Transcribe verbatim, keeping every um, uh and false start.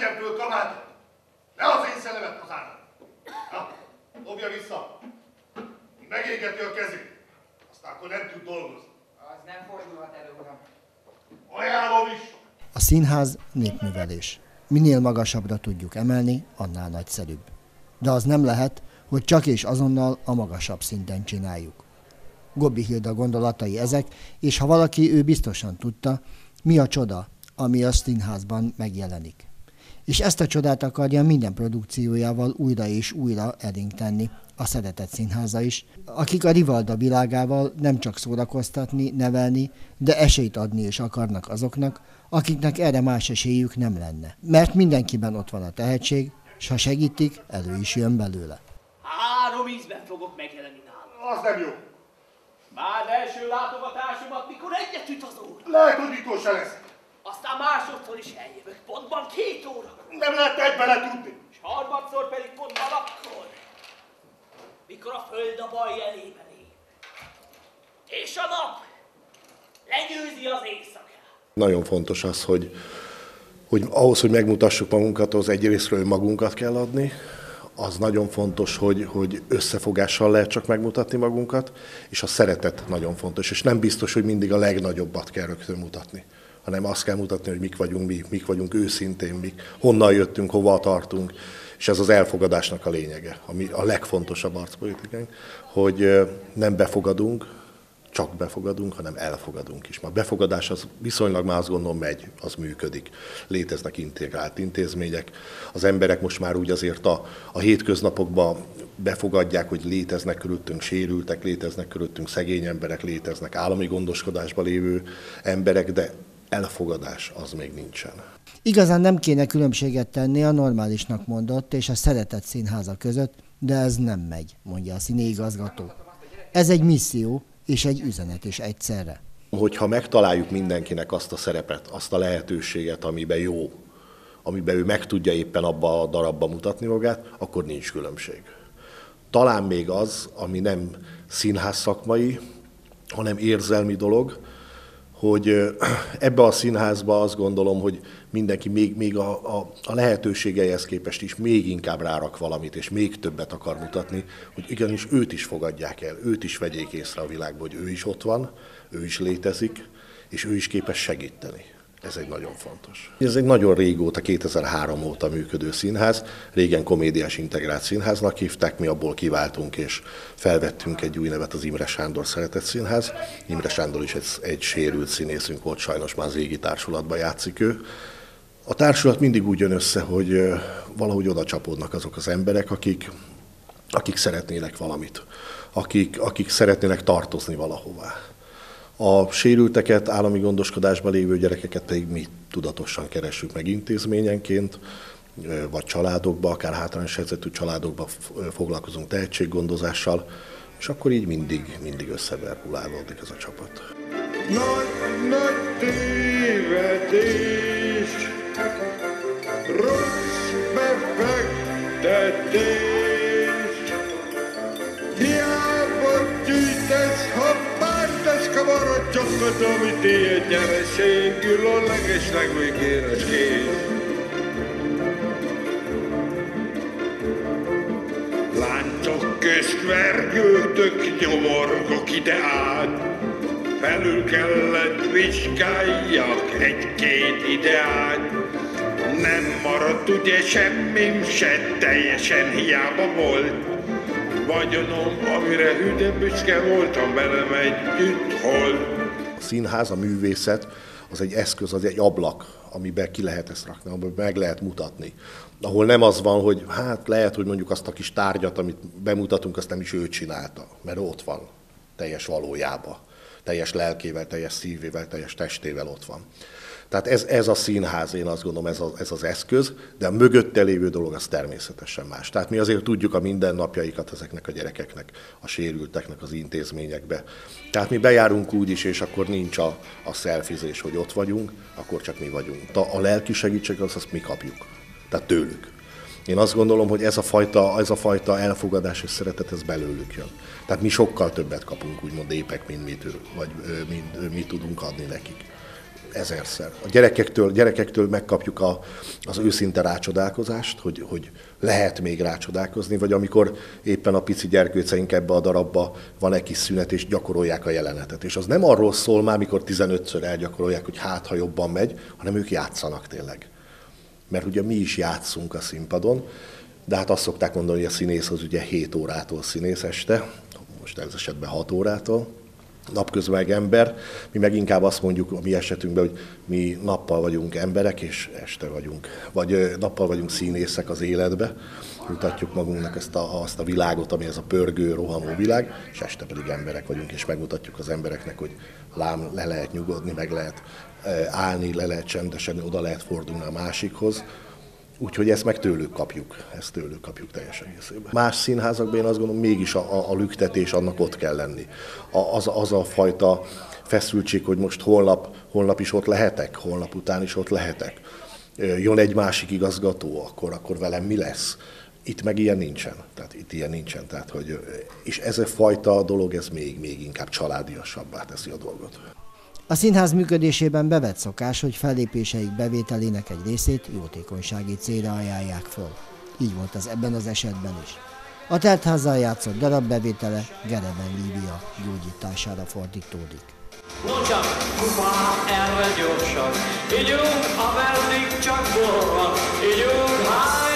kegyemtől kabátot! Ne az én szellemet hazának! Na, dobja vissza! Megégeti a kezét, aztán akkor nem tud dolgozni. Az nem fordulhat elő, uram. Ajánlom is! A színház népművelés. Minél magasabbra tudjuk emelni, annál nagyszerűbb. De az nem lehet, hogy csak és azonnal a magasabb szinten csináljuk. Gobbi Hilda gondolatai ezek, és ha valaki, ő biztosan tudta, mi a csoda, ami a színházban megjelenik. És ezt a csodát akarja minden produkciójával újra és újra elénk tenni, a Szeretett Színháza is, akik a Rivalda világával nem csak szórakoztatni, nevelni, de esélyt adni is akarnak azoknak, akiknek erre más esélyük nem lenne. Mert mindenkiben ott van a tehetség, s ha segítik, elő is jön belőle. Három ízben fogok megjelenni nálam. Az nem jó. Már az első látogatásomat, mikor egyet üt az óra. Lehet, hogy utól se lesz. Aztán másodszor is eljövök, pontban két óra. Nem lehet egybe letudni. És harmadszor pedig pontban akkor, mikor a föld a baj jelébe lép. És a nap legyőzi az éjszakát. Nagyon fontos az, hogy, hogy ahhoz, hogy megmutassuk magunkat, az egyrésztről magunkat kell adni. Az nagyon fontos, hogy, hogy összefogással lehet csak megmutatni magunkat, és a szeretet nagyon fontos. És nem biztos, hogy mindig a legnagyobbat kell rögtön mutatni, hanem azt kell mutatni, hogy mik vagyunk mi, mik vagyunk őszintén mik, honnan jöttünk, hova tartunk, és ez az elfogadásnak a lényege, ami a legfontosabb arcpolitikánk, hogy nem befogadunk, csak befogadunk, hanem elfogadunk is. A befogadás az viszonylag már azt gondolom megy, az működik. Léteznek integrált intézmények, az emberek most már úgy azért a, a hétköznapokban befogadják, hogy léteznek körülöttünk sérültek, léteznek körülöttünk szegény emberek, léteznek állami gondoskodásban lévő emberek, de elfogadás az még nincsen. Igazán nem kéne különbséget tenni a normálisnak mondott és a Szeretett Színháza között, de ez nem megy, mondja a színigazgató. Ez egy misszió és egy üzenet is egyszerre. Hogyha megtaláljuk mindenkinek azt a szerepet, azt a lehetőséget, amiben jó, amiben ő meg tudja éppen abba a darabba mutatni magát, akkor nincs különbség. Talán még az, ami nem színház szakmai, hanem érzelmi dolog, hogy ebbe a színházba azt gondolom, hogy mindenki még, még a, a, a lehetőségeihez képest is még inkább rárak valamit, és még többet akar mutatni, hogy igenis őt is fogadják el, őt is vegyék észre a világba, hogy ő is ott van, ő is létezik, és ő is képes segíteni. Ez egy nagyon fontos. Ez egy nagyon régóta, kétezer-három óta működő színház, régen Komédiás Integrált Színháznak hívták, mi abból kiváltunk és felvettünk egy új nevet, az Imre Sándor Szeretett Színház. Imre Sándor is egy, egy sérült színészünk volt, sajnos már az Égi Társulatban játszik ő. A társulat mindig úgy jön össze, hogy valahogy oda csapódnak azok az emberek, akik, akik szeretnének valamit, akik, akik szeretnének tartozni valahová. A sérülteket, állami gondoskodásban lévő gyerekeket pedig mi tudatosan keressük meg intézményenként, vagy családokba, akár hátrányos helyzetű családokba foglalkozunk tehetséggondozással, és akkor így mindig, mindig összeverkulálódik ez a csapat. Nagy, nagy tévedés, rossz befektetés, hiába gyűjtesz, ha kamaradjakat, amit éjjel nyereség, különleges legvégéres kész. Láncok közt vergődök, nyomorgok ide át, felül kellett vizsgáljak egy-két ideát. Nem maradt ugye semmim se, teljesen hiába volt vagyonom, amire hűde büszke voltam velem együtt, hol. A színház, a művészet az egy eszköz, az egy ablak, amiben ki lehet ezt rakni, amiben meg lehet mutatni. Ahol nem az van, hogy hát lehet, hogy mondjuk azt a kis tárgyat, amit bemutatunk, azt nem is ő csinálta, mert ott van, teljes valójában, teljes lelkével, teljes szívével, teljes testével ott van. Tehát ez, ez a színház, én azt gondolom, ez, a, ez az eszköz, de a mögötte lévő dolog az természetesen más. Tehát mi azért tudjuk a mindennapjaikat ezeknek a gyerekeknek, a sérülteknek az intézményekbe. Tehát mi bejárunk úgy is, és akkor nincs a, a szelfizés, hogy ott vagyunk, akkor csak mi vagyunk. A, a lelki segítség az, azt mi kapjuk, tehát tőlük. Én azt gondolom, hogy ez a fajta, ez a fajta elfogadás és szeretet, ez belőlük jön. Tehát mi sokkal többet kapunk, úgymond épek, mint mi, tőlük, vagy, mint mi tudunk adni nekik. ezerszer. A gyerekektől, gyerekektől megkapjuk a, az őszinte rácsodálkozást, hogy, hogy lehet még rácsodálkozni, vagy amikor éppen a pici gyerkőceink ebbe a darabba van egy kis szünet, és gyakorolják a jelenetet. És az nem arról szól már, mikor tizenötször elgyakorolják, hogy hát, ha jobban megy, hanem ők játszanak tényleg. Mert ugye mi is játszunk a színpadon, de hát azt szokták mondani, hogy a színész az ugye hét órától színész este, most ez esetben hat órától, napközben ember, mi meg inkább azt mondjuk a mi esetünkben, hogy mi nappal vagyunk emberek, és este vagyunk, vagy nappal vagyunk színészek az életbe, mutatjuk magunknak ezt a, azt a világot, ami ez a pörgő, rohamó világ, és este pedig emberek vagyunk, és megmutatjuk az embereknek, hogy lám, le lehet nyugodni, meg lehet állni, le lehet csendesedni, oda lehet fordulni a másikhoz. Úgyhogy ezt meg tőlük kapjuk, ezt tőlük kapjuk teljes egészében. Más színházakban én azt gondolom, mégis a, a, a lüktetés, annak ott kell lenni. A, az, az a fajta feszültség, hogy most holnap, holnap is ott lehetek, holnap után is ott lehetek. Jön egy másik igazgató, akkor, akkor velem mi lesz? Itt meg ilyen nincsen. Tehát itt ilyen nincsen. Tehát, hogy, és ez a fajta dolog, ez még, még inkább családiasabbá teszi a dolgot. A színház működésében bevett szokás, hogy fellépéseik bevételének egy részét jótékonysági célra ajánlják föl. Így volt az ebben az esetben is. A teltházzal játszott darab bevétele Gereben Lívia gyógyítására fordítódik. Nocsak, kupá, erre gyorsan, így jó, a veldig csak borra, így jó, háj!